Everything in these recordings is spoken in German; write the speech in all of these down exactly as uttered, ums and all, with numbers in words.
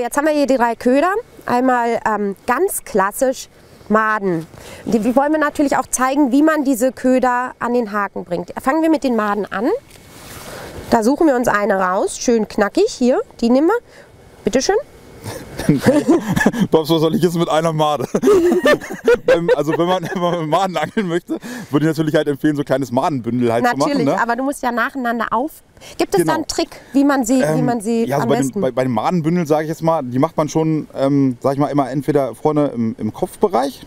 jetzt haben wir hier die drei Köder. Einmal ähm, ganz klassisch Maden. Die wollen wir natürlich auch zeigen, wie man diese Köder an den Haken bringt. Fangen wir mit den Maden an. Da suchen wir uns eine raus, schön knackig. Hier, die nehmen wir. Bitteschön. Babs, was soll ich jetzt mit einer Made? Also wenn man, wenn man mit Maden angeln möchte, würde ich natürlich halt empfehlen, so ein kleines Madenbündel halt natürlich, zu machen. Natürlich, ne? Aber du musst ja nacheinander auf. Gibt es genau. da einen Trick, wie man sie, ähm, wie man sie ja, also am bei besten? Dem, bei, bei dem Madenbündel, sage ich jetzt mal, die macht man schon, ähm, sage ich mal, immer entweder vorne im, im Kopfbereich.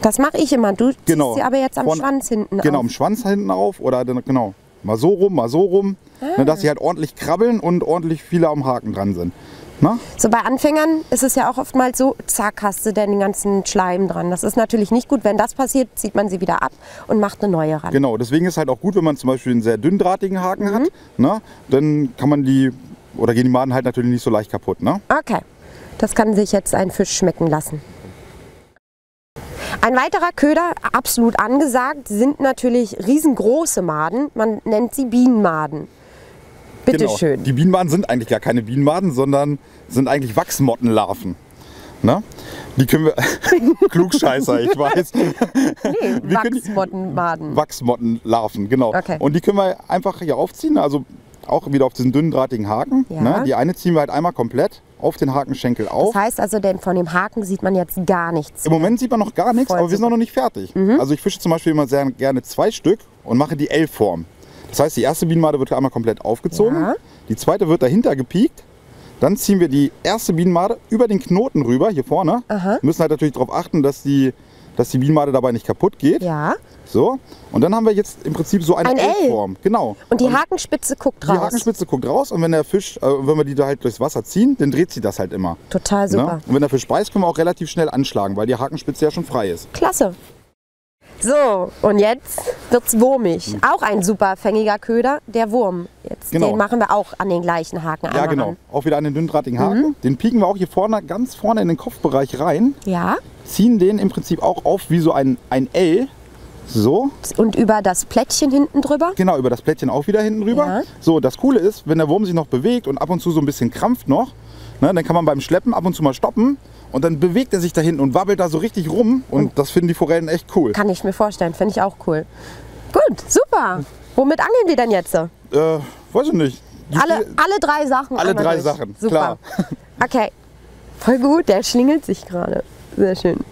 Das mache ich immer. Du ziehst genau. sie aber jetzt am vorne, Schwanz hinten genau, auf. Genau, am Schwanz hinten auf oder dann, genau. Mal so rum, mal so rum, ah. ne, dass sie halt ordentlich krabbeln und ordentlich viele am Haken dran sind. Na? So bei Anfängern ist es ja auch oftmals so, zack, hast du denn den ganzen Schleim dran. Das ist natürlich nicht gut. Wenn das passiert, zieht man sie wieder ab und macht eine neue ran. Genau, deswegen ist es halt auch gut, wenn man zum Beispiel einen sehr dünndrahtigen Haken mhm. hat. Na? Dann kann man die, oder gehen die Maden halt natürlich nicht so leicht kaputt. Ne? Okay, das kann sich jetzt ein Fisch schmecken lassen. Ein weiterer Köder, absolut angesagt, sind natürlich riesengroße Maden. Man nennt sie Bienenmaden. Bitte genau. schön. Die Bienenmaden sind eigentlich gar keine Bienenmaden, sondern sind eigentlich Wachsmottenlarven. Ne? Die können wir. Klugscheißer, ich weiß. Nee, Wachsmottenmaden. Wachsmottenlarven, genau. Okay. Und die können wir einfach hier aufziehen, also auch wieder auf diesen dünnen drahtigen Haken. Ja. Ne? Die eine ziehen wir halt einmal komplett auf den Hakenschenkel auf. Das heißt also, denn von dem Haken sieht man jetzt gar nichts. Im Moment sieht man noch gar nichts, Voll aber wir sind noch nicht fertig. Mhm. Also ich fische zum Beispiel immer sehr gerne zwei Stück und mache die L-Form. Das heißt, die erste Bienenmade wird einmal komplett aufgezogen, ja. die zweite wird dahinter gepiekt, dann ziehen wir die erste Bienenmade über den Knoten rüber, hier vorne. Aha. Wir müssen halt natürlich darauf achten, dass die, dass die Bienenmade dabei nicht kaputt geht. Ja. So, und dann haben wir jetzt im Prinzip so eine Ein L-Form. Genau. Und die und Hakenspitze guckt raus. Die Hakenspitze guckt raus und wenn der Fisch, äh, wenn wir die da halt durchs Wasser ziehen, dann dreht sie das halt immer. Total super. Ne? Und wenn der Fisch beißt, können wir auch relativ schnell anschlagen, weil die Hakenspitze ja schon frei ist. Klasse. So, und jetzt wird's wurmig. Auch ein super fängiger Köder, der Wurm. Jetzt, genau. Den machen wir auch an den gleichen Haken. Ja, genau. An. Auch wieder an den dünndrahtigen Haken. Mhm. Den pieken wir auch hier vorne, ganz vorne in den Kopfbereich rein. Ja. Ziehen den im Prinzip auch auf wie so ein, ein L. So. Und über das Plättchen hinten drüber? Genau, über das Plättchen auch wieder hinten drüber. Ja. So, das Coole ist, wenn der Wurm sich noch bewegt und ab und zu so ein bisschen krampft noch, ne, dann kann man beim Schleppen ab und zu mal stoppen. Und dann bewegt er sich da hinten und wabbelt da so richtig rum. Und das finden die Forellen echt cool. Kann ich mir vorstellen, finde ich auch cool. Gut, super. Womit angeln wir denn jetzt? Äh, weiß ich nicht. Alle, alle drei Sachen? Alle drei Sachen, super. Klar. Okay, voll gut, der schlingelt sich gerade. Sehr schön.